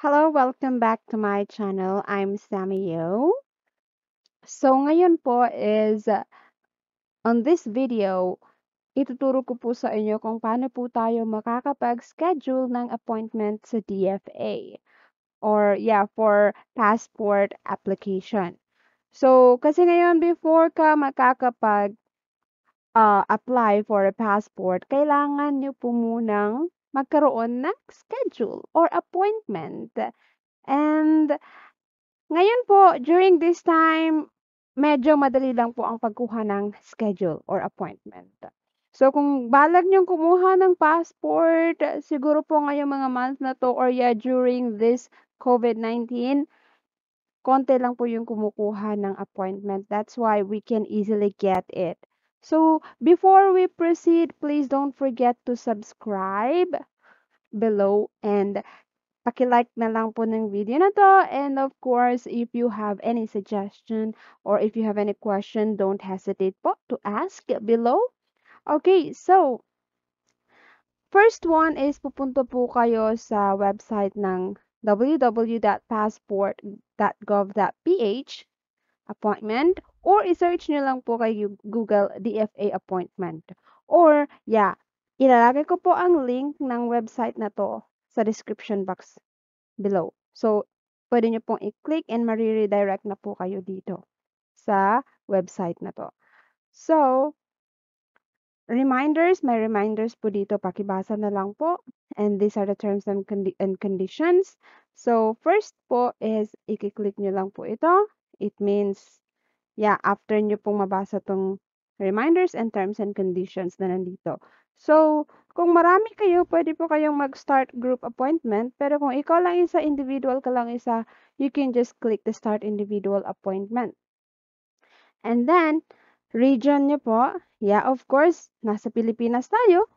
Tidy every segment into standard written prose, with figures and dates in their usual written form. Hello, welcome back to my channel. I'm Sammy Yo. So ngayon po is on this video, ituturo ko po sa inyo kung paano po tayo makakapag-schedule ng appointment sa DFA or for passport application. So kasi ngayon before ka makakapag apply for a passport, kailangan nyo po munang magkaroon ng schedule or appointment. And ngayon po, during this time, medyo madali lang po ang pagkuha ng schedule or appointment. So kung balak nyong kumuha ng passport, siguro po ngayong mga month na to or during this COVID-19, konti lang po yung kumukuha ng appointment. That's why we can easily get it. So, before we proceed, please don't forget to subscribe below and paki-like na lang po ng video na to. And of course, if you have any suggestion or if you have any question, don't hesitate po to ask below. Okay, so, first one is pupunta po kayo sa website ng www.passport.gov.ph appointment. Or, i-search nyo lang po kay Google DFA appointment. Or, ilalagay ko po ang link ng website na to sa description box below. So, pwede nyo pong i-click and mariredirect na po kayo dito sa website na to. So, reminders. May reminders po dito. Pakibasa na lang po. And these are the terms and conditions. So, first po is i-click nyo lang po ito. It means... after nyo pong mabasa tong reminders and terms and conditions na nandito. So, kung marami kayo, pwede po kayong mag-start group appointment. Pero kung ikaw lang isa, individual ka lang isa, you can just click the start individual appointment. And then, region nyo po. Yeah, of course, nasa Pilipinas tayo.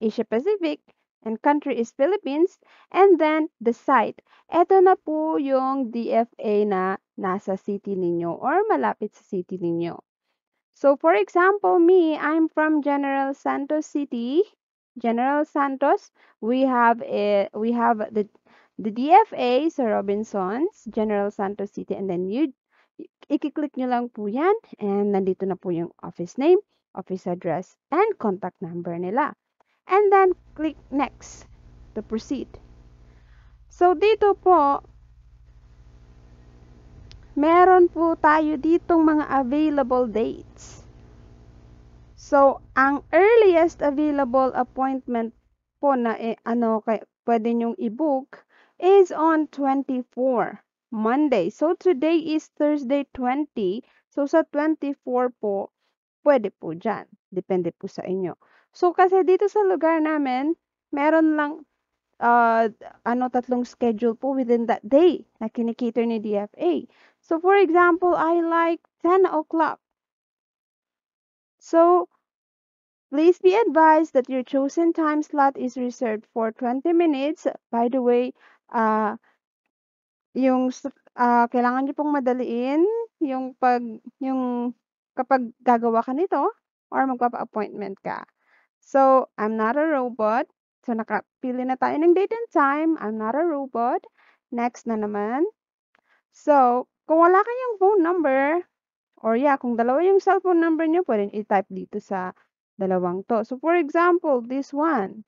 Asia Pacific. And country is Philippines. And then, the site. Ito na po yung DFA na nasa city ninyo or malapit sa city ninyo. So, for example, me, I'm from General Santos City. General Santos, we have the DFA sa Robinsons, General Santos City. And then you, i-click nyo lang po yan. And nandito na po yung office name, office address, and contact number nila. And then, click next to proceed. So, dito po, meron po tayo ditong mga available dates. So, ang earliest available appointment po na pwede nyong i-book is on 24, Monday. So, today is Thursday 20. So, sa 24 po, pwede po dyan. Depende po sa inyo. So, kasi dito sa lugar namin, meron lang tatlong schedule po within that day na kinikater ni DFA. So, for example, I like 10 o'clock. So, please be advised that your chosen time slot is reserved for 20 minutes. By the way, kailangan nyo pong madaliin yung kapag gagawa ka nito or magpapa-appointment ka. So, I'm not a robot. So, nakapili na tayo ng date and time. I'm not a robot. Next na naman. So, kung wala kayong phone number, or kung dalawa yung cellphone number nyo, pwede i-type dito sa dalawang to. So, for example, this one.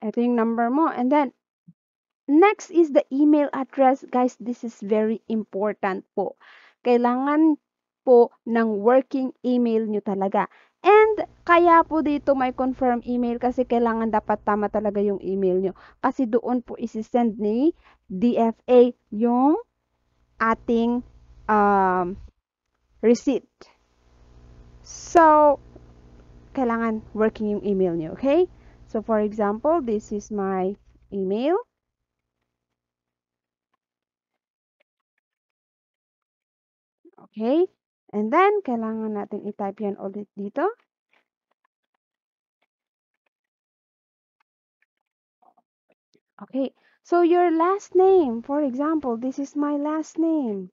Ito yung number mo. And then, next is the email address. Guys, this is very important po. Kailangan po ng working email nyo talaga. And, kaya po dito may confirm email kasi kailangan dapat tama talaga yung email nyo. Kasi doon po isi-send ni DFA yung ating receipt. So, kailangan working yung email nyo, okay? So, for example, this is my email. Okay? And then, kailangan natin i-type yan ulit dito. Okay. So, your last name. For example, this is my last name.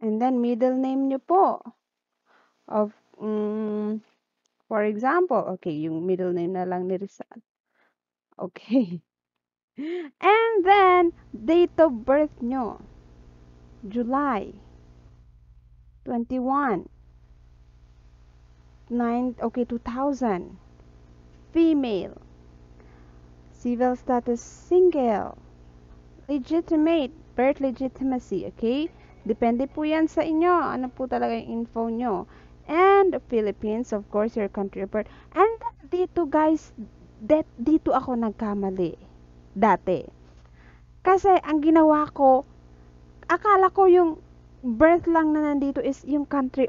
And then, middle name nyo po. For example, okay, yung middle name na lang ni Rizal. Okay. And then, date of birth nyo. July 21. 2000. Female. Civil status single. Legitimate. Birth legitimacy. Okay? Depende po yan sa inyo. Ano po talaga yung info nyo. And Philippines, of course, your country of birth. And dito guys, dito ako nagkamali dati. Kasi ang ginawa ko, akala ko yung birth lang na nandito is yung country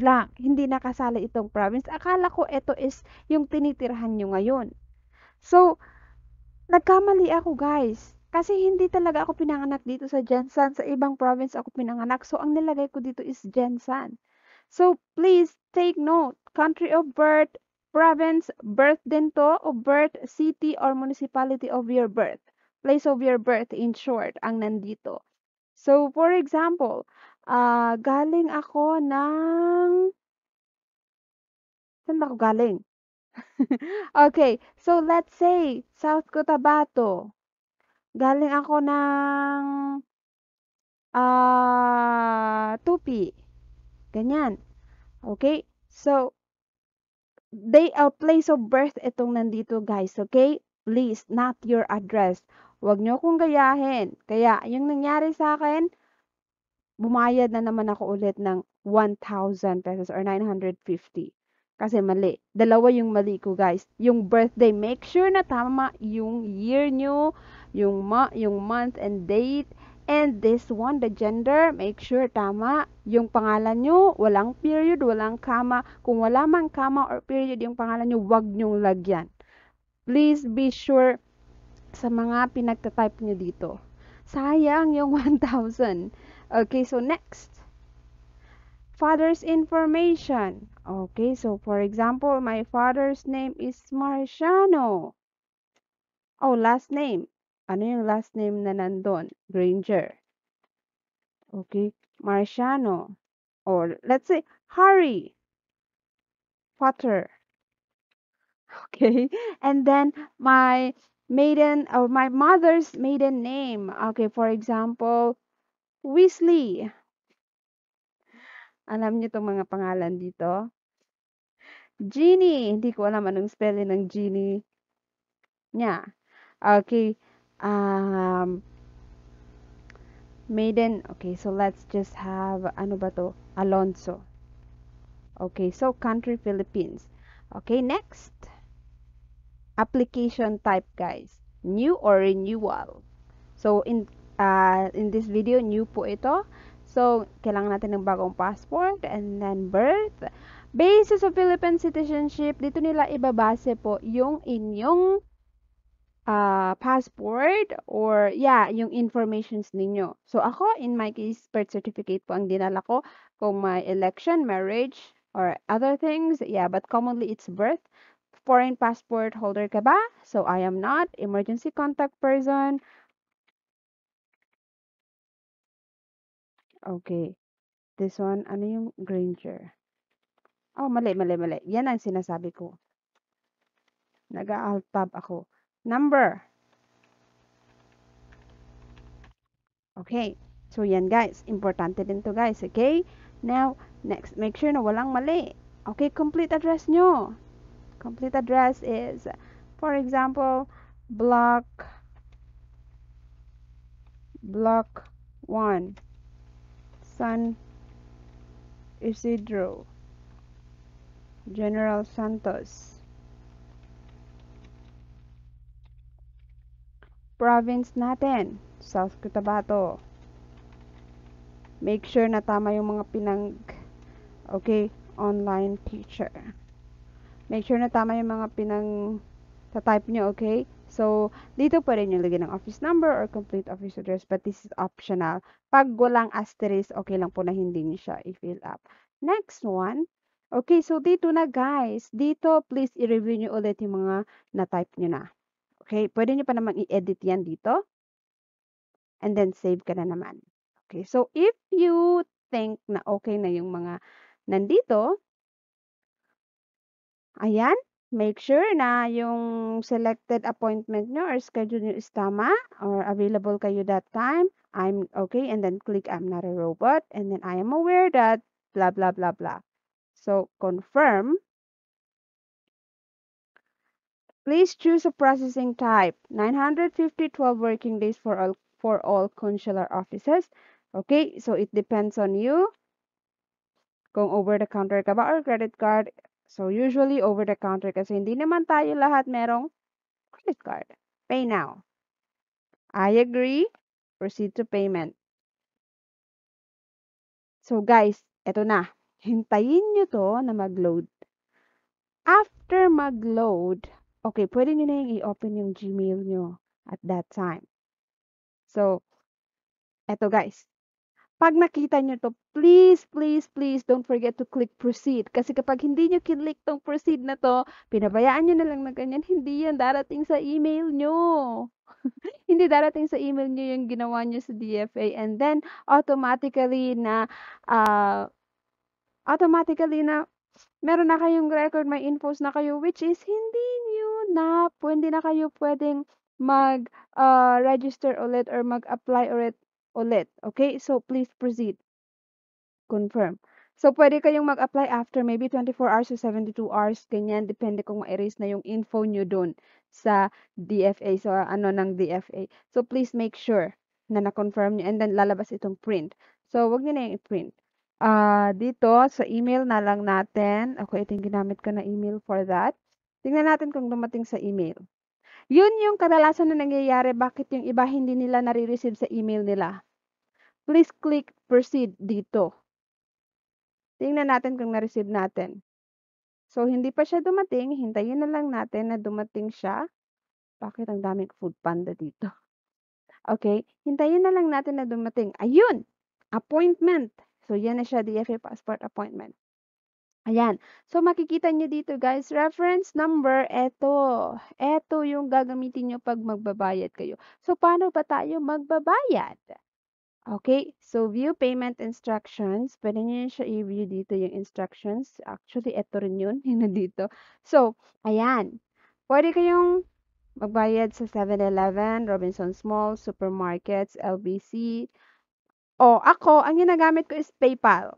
lang. Hindi nakasali itong province. Akala ko ito is yung tinitirhan nyo ngayon. So, nagkamali ako guys. Kasi hindi talaga ako pinanganak dito sa Jensan. Sa ibang province ako pinanganak. So, ang nilagay ko dito is Jensan. So, please take note, country of birth, province, birth din to, o birth, city or municipality of your birth, place of your birth, in short, ang nandito. So, for example, galing ako ng... Saan ako galing? Okay, so let's say, South Cotabato. Galing ako ng... Tupi. Ganyan. Okay? So, day or place of birth itong nandito guys. Okay? Please, not your address. Huwag nyo kong gayahin. Kaya, yung nangyari sa akin, bumayad na naman ako ulit ng 1,000 pesos or 950. Kasi mali. Dalawa yung mali ko guys. Yung birthday, make sure na tama yung year nyo, yung month and date. And this one, the gender, make sure tama yung pangalan nyo, walang period, walang comma. Kung wala mang comma or period yung pangalan nyo, wag nyong lagyan. Please be sure sa mga pinagtatype nyo dito. Sayang yung 1,000. Okay, so next. Father's information. Okay, so for example, my father's name is Marciano. Oh, last name. Ano yung last name na nandun? Granger. Okay. Marciano. Or, let's say, Harry. Potter. Okay. And then, my maiden, or my mother's maiden name. Okay. For example, Weasley. Alam niyo itong mga pangalan dito? Jeannie. Hindi ko alam anong spelling ng Jeannie niya. Okay. Maiden, okay, so let's just have, ano ba to? Alonso. Okay, so country Philippines. Okay, next. Application type, guys. New or renewal. So, in this video, new po ito. So, kailangan natin ng bagong passport and then birth. Basis of Philippine citizenship, dito nila ibabase po yung inyong passport or yeah, yung informations ninyo. So ako, in my case, birth certificate po ang dinala ko. Kung my election, marriage, or other things, yeah, but commonly it's birth. Foreign passport holder ka ba? So I am not. Emergency contact person. Okay. This one, ano yung Granger? Oh, mali. Yan ang sinasabi ko. Nag-altab ako. Number. Okay. So, yan guys. Importante din to guys. Okay? Now, next. Make sure na walang mali. Okay. Complete address nyo. Complete address is, for example, Block 1. San Isidro. General Santos. Province natin, South Cotabato. Make sure na tama yung mga okay, online teacher. Make sure na tama yung mga type nyo, okay? So, dito pa rin yung lagyan ng office number or complete office address, but this is optional. Pag walang asterisk, okay lang po na hindi nyo siya i-fill up. Next one. Okay, so dito na guys. Dito, please i-review nyo ulit yung mga na-type nyo na. Okay, pwede nyo pa naman i-edit yan dito. And then, save ka na naman. Okay, so if you think na okay na yung mga nandito, Ayan, make sure na yung selected appointment nyo or schedule nyo is tama or available kayo that time. I'm okay, and then click I'm not a robot, and then I am aware that blah, blah, blah, blah. So, confirm. Please choose a processing type. 950, 12 working days for all consular offices. Okay, so it depends on you. Kung over-the-counter ka ba or credit card. So, usually over-the-counter kasi hindi naman tayo lahat merong credit card. Pay now. I agree. Proceed to payment. So, guys, eto na. Hintayin nyo to na mag-load. After mag-load, okay, pwede nyo na i-open yung Gmail nyo at that time. So, eto guys. Pag nakita nyo to, please, please, please don't forget to click proceed. Kasi kapag hindi nyo kinlik tong proceed na to, pinabayaan nyo na lang na ganyan, hindi yan darating sa email nyo. Hindi darating sa email nyo yung ginawa nyo sa DFA. And then, automatically na meron na kayong record, may infos na kayo, which is hindi na kayo pwedeng mag-register ulit or mag-apply ulit. Okay, so please proceed. Confirm. So, pwede kayong mag-apply after maybe 24 hours or 72 hours. Ganyan, depende kung ma-erase na yung info nyo dun sa DFA. So, ano ng DFA. So, please make sure na na-confirm nyo. And then, lalabas itong print. So, wag nyo na yung print. Dito, sa email na lang natin. Okay, ito yung ginamit ko na email for that. Tingnan natin kung dumating sa email. Yun yung kadalasan na nangyayari. Bakit yung iba hindi nila nare-receive sa email nila? Please click proceed dito. Tingnan natin kung na-receive natin. So, hindi pa siya dumating. Hintayin na lang natin na dumating siya. Bakit ang daming food panda dito? Okay. Hintayin na lang natin na dumating. Ayun! Appointment. So, yan na siya. DFA passport appointment. Ayan. So, makikita nyo dito, guys. Reference number, eto. Eto yung gagamitin nyo pag magbabayad kayo. So, paano ba tayo magbabayad? Okay, so view payment instructions. Pwede nyo siya i-view dito yung instructions. Actually, eto rin yun. Yun na dito. So, ayan. Pwede kayong magbayad sa 7-Eleven, Robinson's Mall, supermarkets, LBC. O, ako, ang ginagamit ko is PayPal.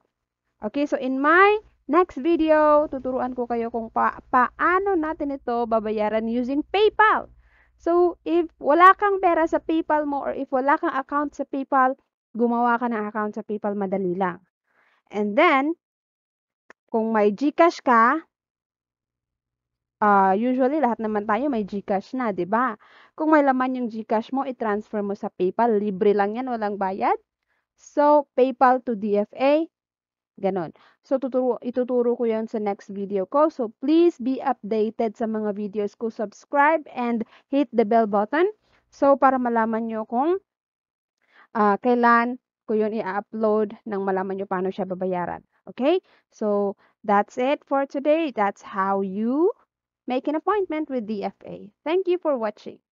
Okay, so in my next video, tuturuan ko kayo kung paano natin ito babayaran using PayPal. So, if wala kang pera sa PayPal mo or if wala kang account sa PayPal, gumawa ka ng account sa PayPal, madali lang. And then, kung may Gcash ka, usually lahat naman tayo may Gcash na, di ba? Kung may laman yung Gcash mo, i-transfer mo sa PayPal. Libre lang yan, walang bayad. So, PayPal to DFA, ganon. So, ituturo ko yan sa next video ko. So, please be updated sa mga videos ko. Subscribe and hit the bell button. So, para malaman nyo kung kailan ko yun i-upload nang malaman nyo paano siya babayaran. Okay? So, that's it for today. That's how you make an appointment with DFA. Thank you for watching.